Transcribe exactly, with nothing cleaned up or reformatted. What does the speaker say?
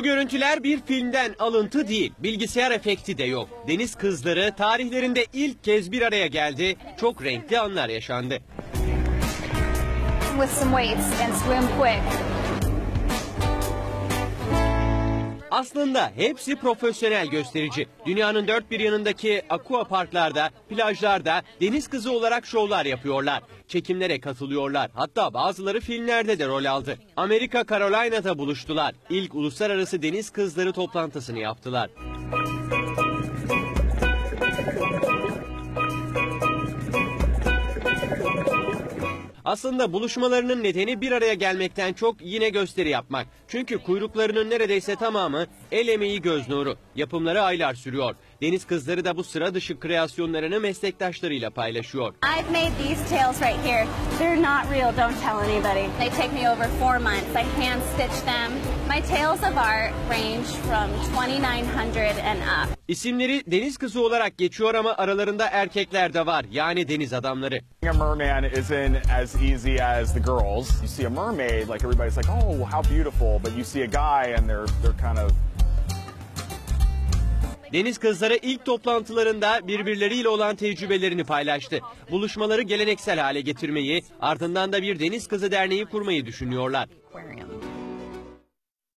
Bu görüntüler bir filmden alıntı değil, bilgisayar efekti de yok. Deniz kızları tarihlerinde ilk kez bir araya geldi, çok renkli anlar yaşandı. Aslında hepsi profesyonel gösterici. Dünyanın dört bir yanındaki aqua parklarda, plajlarda deniz kızı olarak şovlar yapıyorlar. Çekimlere katılıyorlar. Hatta bazıları filmlerde de rol aldı. Amerika Carolina'da buluştular. İlk uluslararası deniz kızları toplantısını yaptılar. Aslında buluşmalarının nedeni bir araya gelmekten çok yine gösteri yapmak. Çünkü kuyruklarının neredeyse tamamı el emeği, göz nuru. Yapımları aylar sürüyor. Deniz kızları da bu sıra dışı kreasyonlarını meslektaşlarıyla paylaşıyor. İsimleri deniz kızı olarak geçiyor ama aralarında erkekler de var. Yani deniz adamları. Deniz kızları ilk toplantılarında birbirleriyle olan tecrübelerini paylaştı. Buluşmaları geleneksel hale getirmeyi, ardından da bir deniz kızı derneği kurmayı düşünüyorlar.